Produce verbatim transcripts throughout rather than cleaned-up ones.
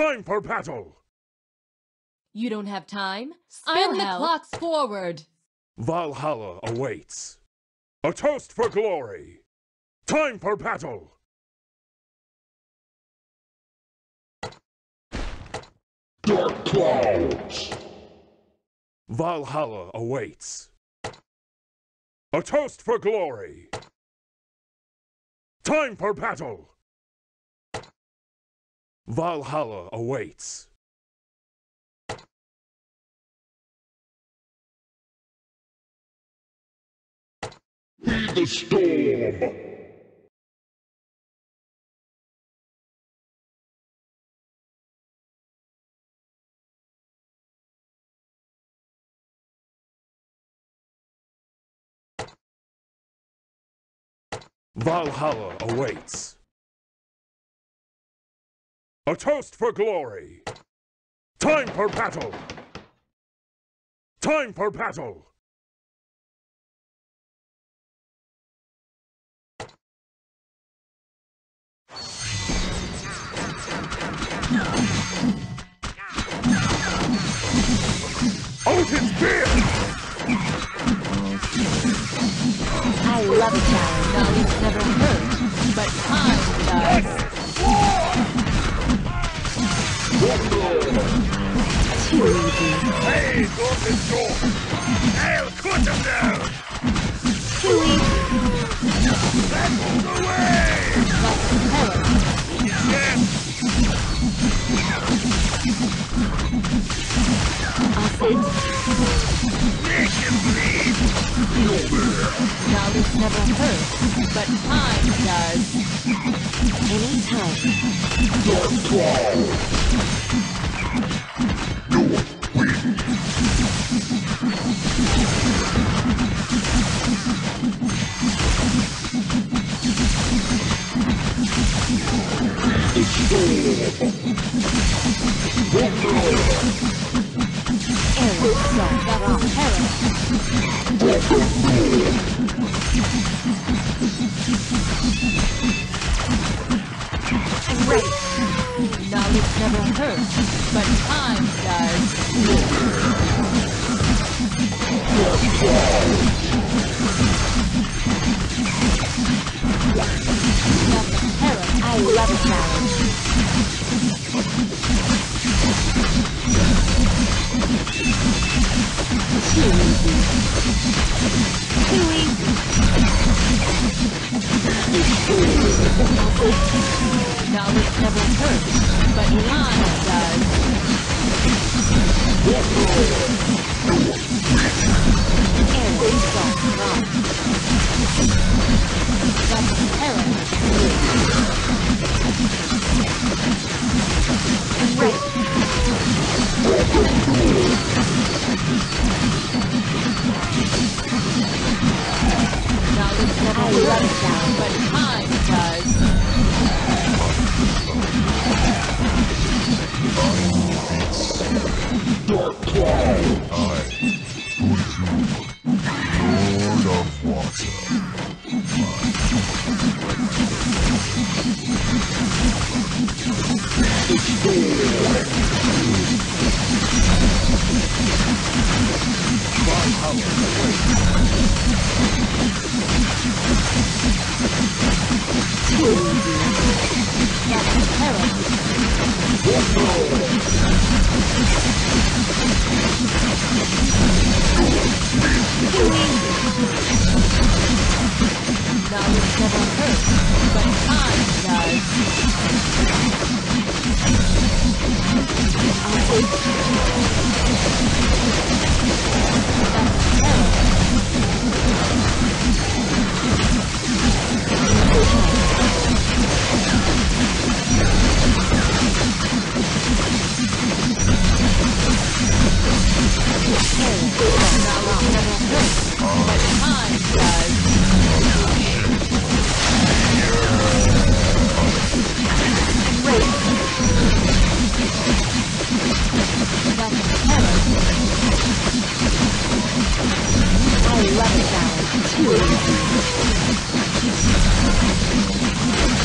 Time for battle! You don't have time? Spin the clocks forward! Valhalla awaits. A toast for glory! Time for battle! Dark clouds! Valhalla awaits. A toast for glory! Time for battle! Valhalla awaits. Heed the storm! Valhalla awaits. A toast for glory! Time for battle! Time for battle! Odin's beard! I love a challenge. Knowledge never hurts, but time does. Too easy. Hey, go to the door! I'll cut him down! Too easy. Let's move away! That's the yes! I'll say knowledge never hurts, but time does. Any time. Dark clouds. No one wins. Never hurts, but time does. I love it now. Too easy. Too easy. Knowledge never hurts, but time does. And we got wrong. That's a parent. Right. Knowledge never runs down, but time does. Dark cloud! I, Uzu, Lord of Water. I love it now.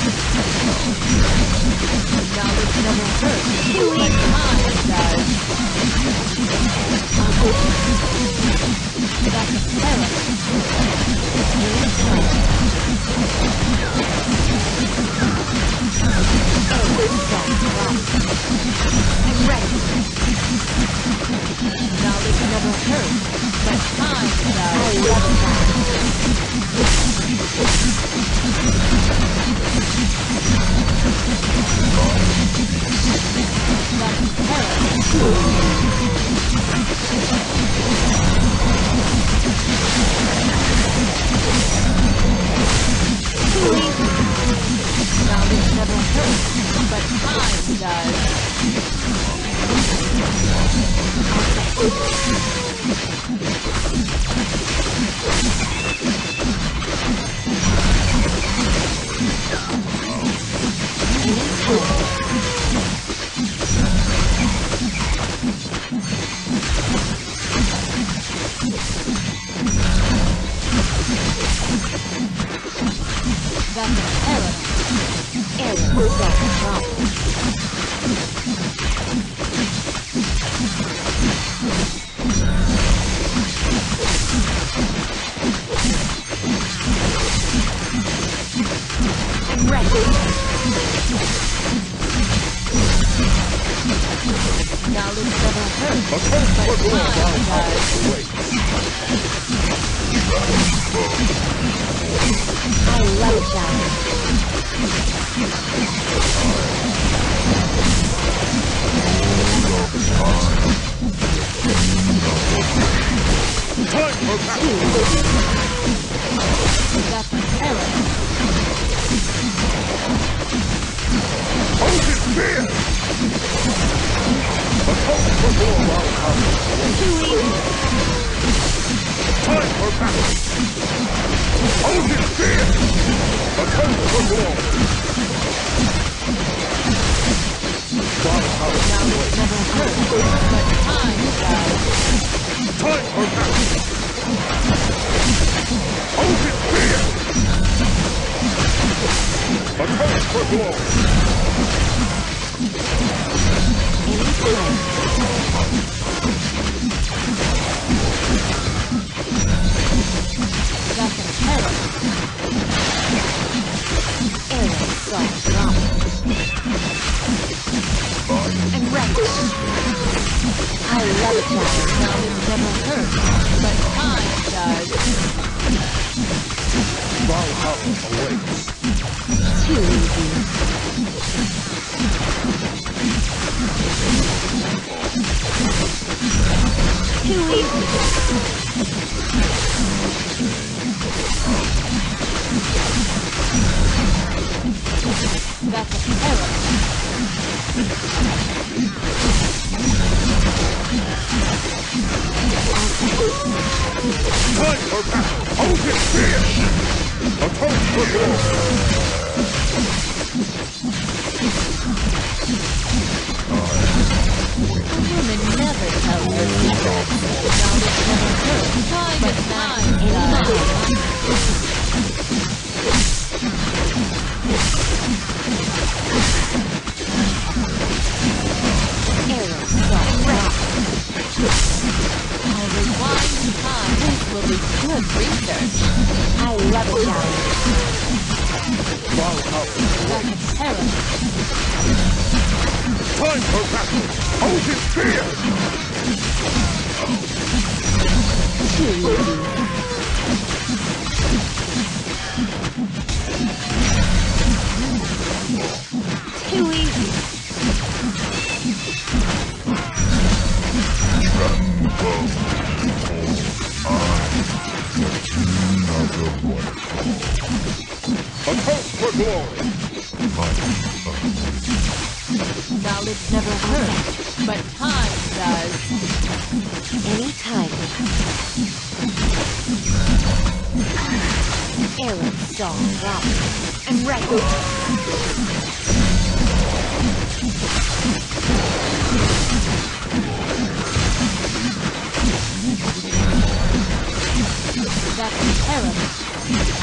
That's terrible.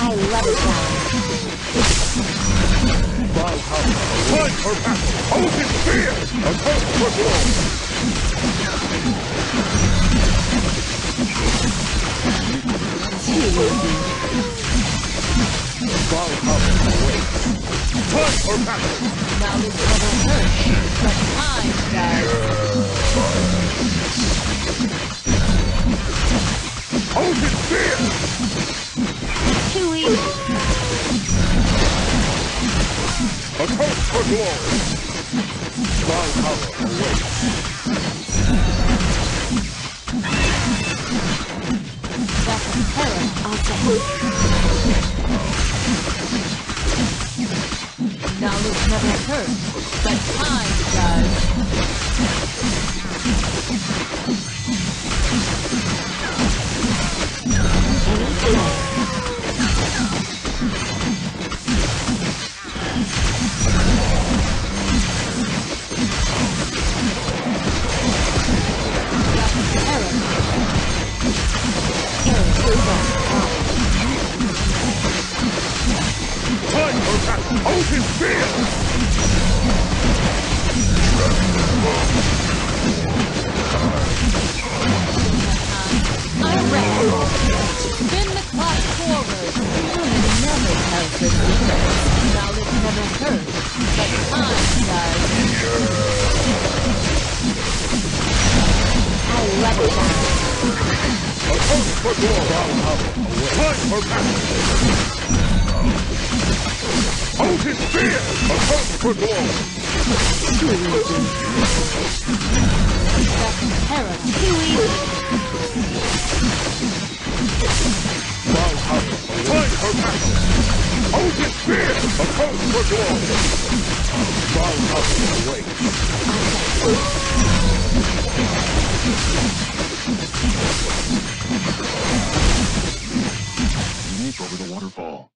I love it now. for battle. Hold in fear and hope for glory. Far up and away. Time for battle. Now this trouble hurts, but time dies. Hold in fear. Too easy. A quest for glory! Valhalla awaits! That's the terror of the hope. Knowledge never hurts, but time does. Any time. Time for that open field! I'm ready. Spin the clock forward. It never tells the secret. Knowledge never hurts, but time does. I love it. A hope for glory. Time for that. Hold his fear! A hope for glory! Too easy. That's terror. Too easy. While out, fight for battle! Hold his fear! A hope for glory! While out, awake. Meet over the waterfall.